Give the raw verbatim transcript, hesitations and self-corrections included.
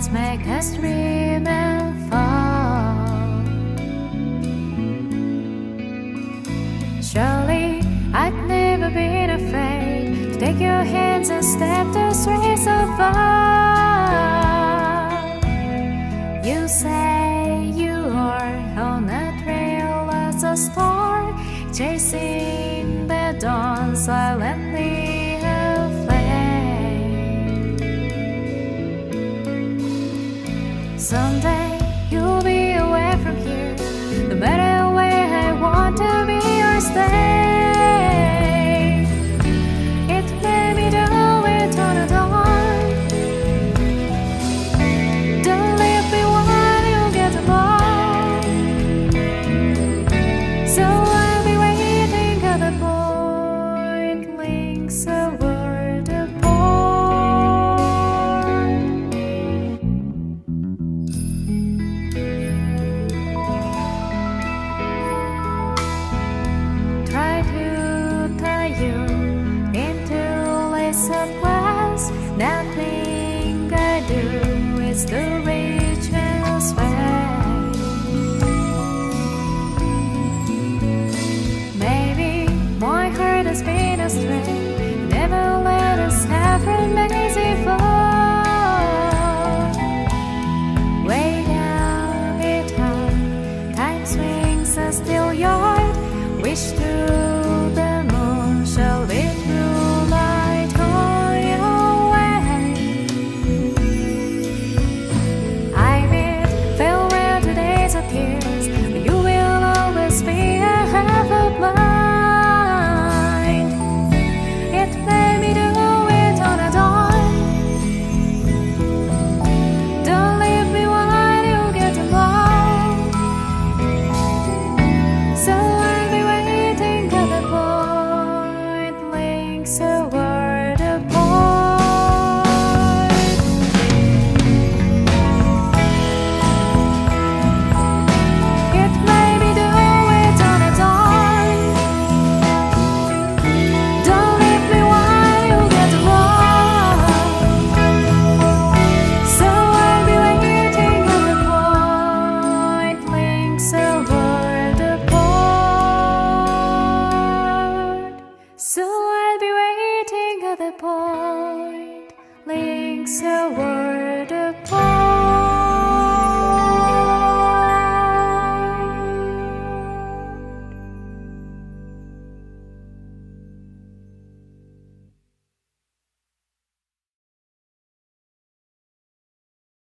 Let's make us dream and fall. Surely I've never been afraid to take your hands and step to stray so far. You say you are on a trail as a star, chasing the dawn silently. Someday you'll be away from here. No matter where I want to be or stay. It may be the way to the dawn. Don't leave me when you get along. So I'll be waiting at the point links over the pole. Nothing I do is the richest way. Maybe my heart has been astray. Never let us have an easy fall. Way down it all, time swings a still yard. Wish to. So I'll be waiting at the point links away.